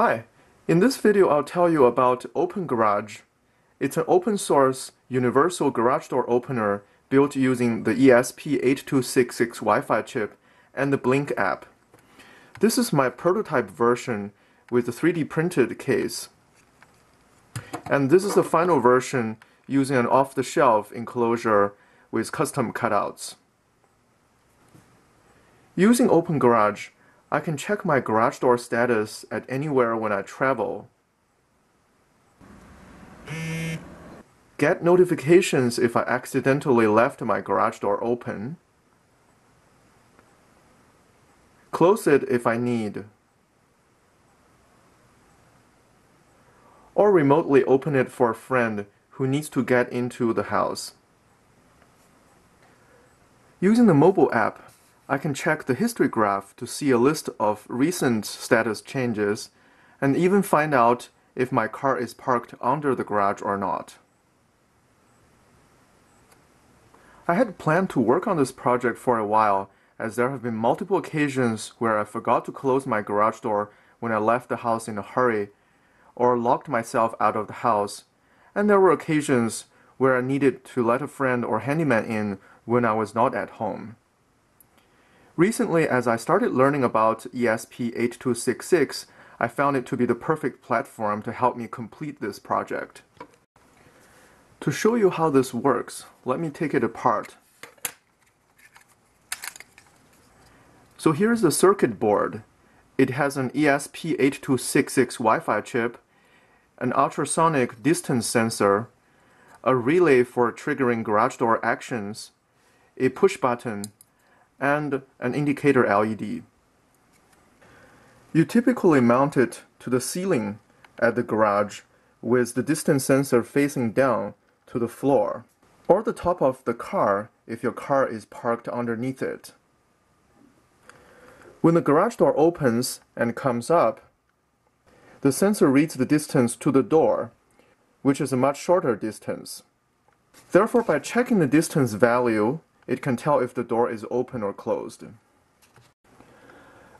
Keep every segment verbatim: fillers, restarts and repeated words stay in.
Hi, in this video I'll tell you about OpenGarage. It's an open source universal garage door opener built using the E S P eight two six six Wi-Fi chip and the Blynk app. This is my prototype version with a three D printed case. And this is the final version using an off-the-shelf enclosure with custom cutouts. Using OpenGarage, I can check my garage door status at anywhere when I travel, get notifications if I accidentally left my garage door open, close it if I need, or remotely open it for a friend who needs to get into the house. Using the mobile app, I can check the history graph to see a list of recent status changes and even find out if my car is parked under the garage or not. I had planned to work on this project for a while, as there have been multiple occasions where I forgot to close my garage door when I left the house in a hurry or locked myself out of the house, and there were occasions where I needed to let a friend or handyman in when I was not at home. Recently, as I started learning about E S P eight two six six, I found it to be the perfect platform to help me complete this project. To show you how this works, let me take it apart. So here's the circuit board. It has an E S P eight two six six Wi-Fi chip, an ultrasonic distance sensor, a relay for triggering garage door actions, a push button, and an indicator L E D. You typically mount it to the ceiling at the garage with the distance sensor facing down to the floor, or the top of the car if your car is parked underneath it. When the garage door opens and comes up, the sensor reads the distance to the door, which is a much shorter distance. Therefore, by checking the distance value, it can tell if the door is open or closed.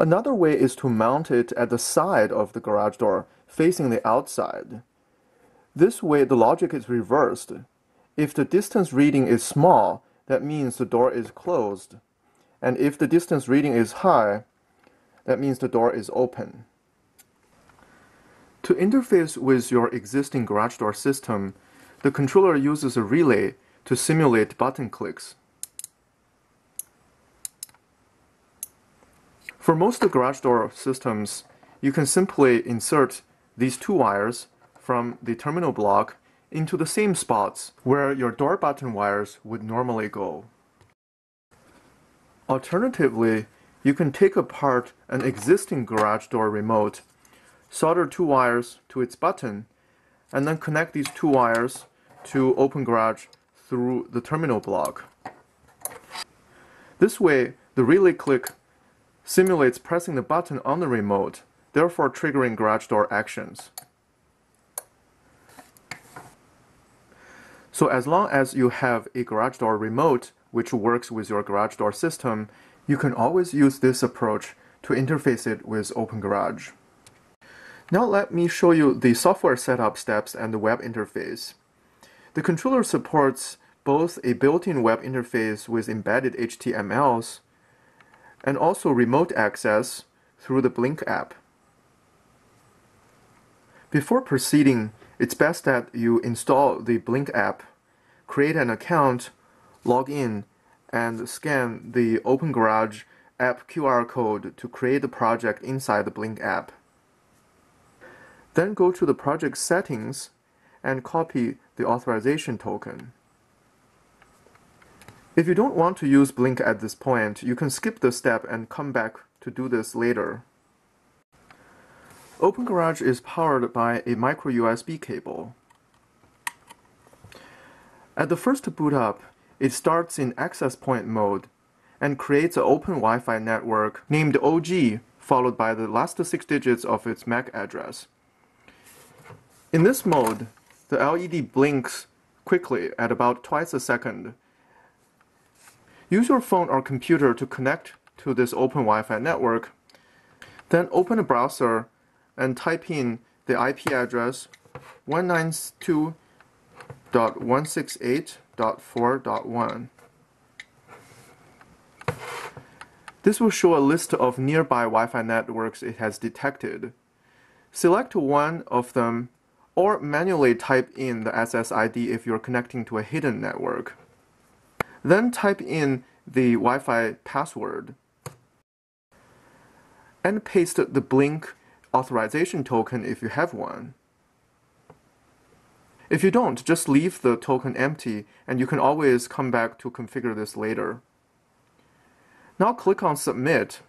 Another way is to mount it at the side of the garage door, facing the outside. This way the logic is reversed. If the distance reading is small, that means the door is closed. And if the distance reading is high, that means the door is open. To interface with your existing garage door system, the controller uses a relay to simulate button clicks. For most of the garage door systems, you can simply insert these two wires from the terminal block into the same spots where your door button wires would normally go. Alternatively, you can take apart an existing garage door remote, solder two wires to its button, and then connect these two wires to OpenGarage through the terminal block. This way, the relay click simulates pressing the button on the remote, therefore triggering garage door actions. So as long as you have a garage door remote which works with your garage door system, you can always use this approach to interface it with OpenGarage. Now let me show you the software setup steps and the web interface. The controller supports both a built-in web interface with embedded H T M Ls and also remote access through the Blynk app. Before proceeding, it's best that you install the Blynk app, create an account, log in, and scan the OpenGarage app Q R code to create the project inside the Blynk app. Then go to the project settings and copy the authorization token. If you don't want to use Blynk at this point, you can skip this step and come back to do this later. OpenGarage is powered by a micro U S B cable. At the first boot up, it starts in access point mode and creates an open Wi-Fi network named O G, followed by the last six digits of its M A C address. In this mode, the L E D blinks quickly at about twice a second. Use your phone or computer to connect to this open Wi-Fi network, then open a browser and type in the I P address one ninety-two dot one sixty-eight dot four dot one. This will show a list of nearby Wi-Fi networks it has detected. Select one of them or manually type in the S S I D if you're connecting to a hidden network. Then type in the Wi-Fi password and paste the Blynk authorization token if you have one. If you don't, just leave the token empty and you can always come back to configure this later. Now click on Submit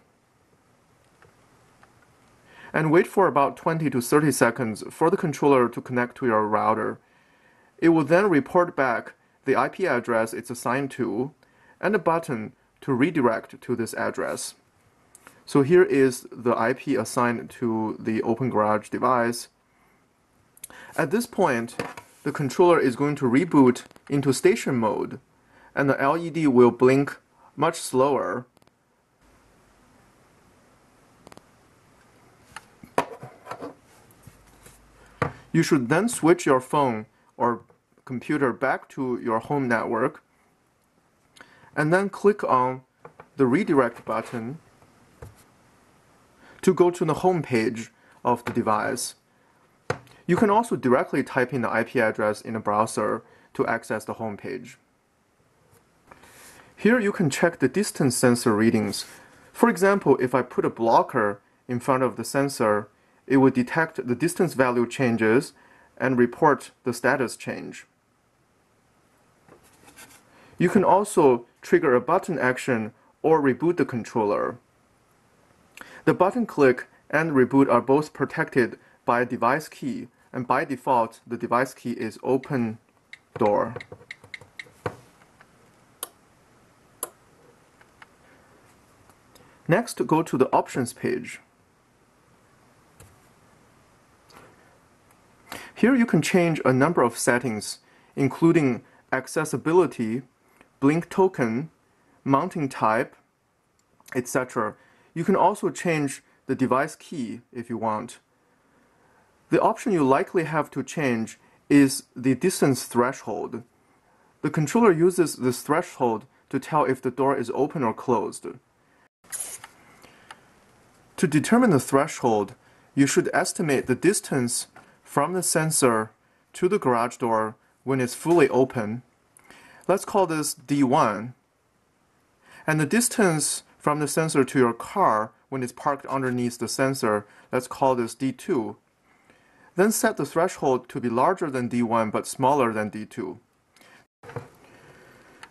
and wait for about twenty to thirty seconds for the controller to connect to your router. It will then report back the I P address it's assigned to and a button to redirect to this address. So here is the I P assigned to the OpenGarage device. At this point, the controller is going to reboot into station mode and the L E D will blink much slower. You should then switch your phone or computer back to your home network and then click on the redirect button to go to the home page of the device. You can also directly type in the I P address in a browser to access the home page. Here you can check the distance sensor readings. For example, if I put a blocker in front of the sensor, it will detect the distance value changes and report the status change. You can also trigger a button action or reboot the controller. The button click and reboot are both protected by a device key, and by default the device key is open door. Next, go to the Options page. Here you can change a number of settings, including accessibility, Blynk token, mounting type, et cetera. You can also change the device key if you want. The option you likely have to change is the distance threshold. The controller uses this threshold to tell if the door is open or closed. To determine the threshold, you should estimate the distance from the sensor to the garage door when it's fully open. Let's call this D one. And the distance from the sensor to your car when it's parked underneath the sensor, let's call this D two. Then set the threshold to be larger than D one but smaller than D two.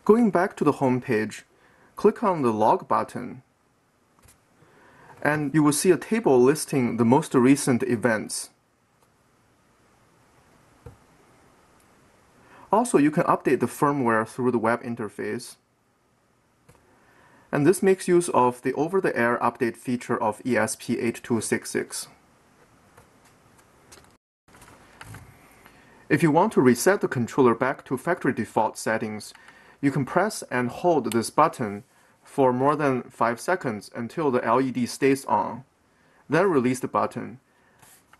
Going back to the home page, click on the Log button, and you will see a table listing the most recent events. Also, you can update the firmware through the web interface. And this makes use of the over-the-air update feature of E S P eight two six six. If you want to reset the controller back to factory default settings, you can press and hold this button for more than five seconds until the L E D stays on, then release the button.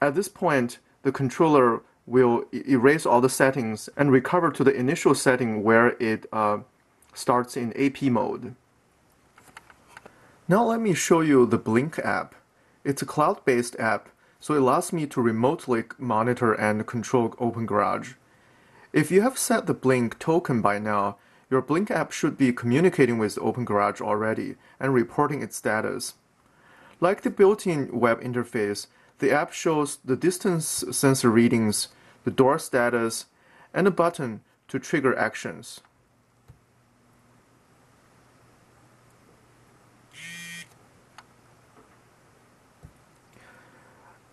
At this point, the controller will erase all the settings and recover to the initial setting where it uh, starts in A P mode. Now let me show you the Blynk app. It's a cloud-based app, so it allows me to remotely monitor and control OpenGarage. If you have set the Blynk token by now, your Blynk app should be communicating with OpenGarage already and reporting its status. Like the built-in web interface, the app shows the distance sensor readings, the door status, and a button to trigger actions.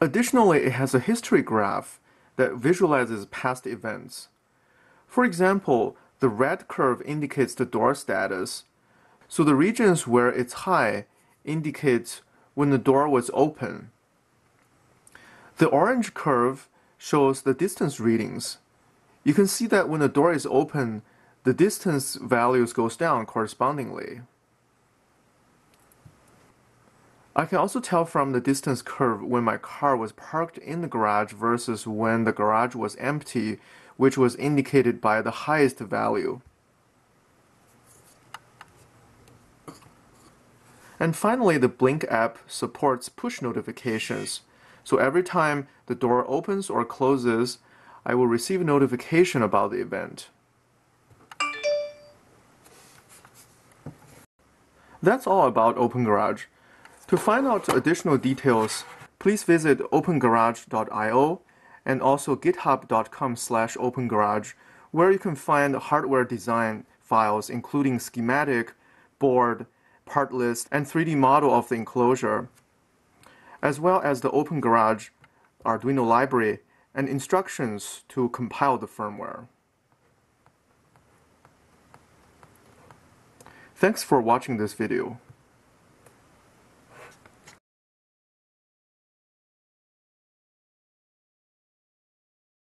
Additionally, it has a history graph that visualizes past events. For example, the red curve indicates the door status, so the regions where it's high indicates when the door was open. The orange curve shows the distance readings. You can see that when the door is open, the distance values goes down correspondingly. I can also tell from the distance curve when my car was parked in the garage versus when the garage was empty, which was indicated by the highest value. And finally, the Blynk app supports push notifications. So every time the door opens or closes, I will receive a notification about the event. That's all about OpenGarage. To find out additional details, please visit opengarage dot i o and also github dot com slash opengarage, where you can find hardware design files including schematic, board, part list, and three D model of the enclosure, as well as the OpenGarage Arduino library and instructions to compile the firmware. Thanks for watching this video.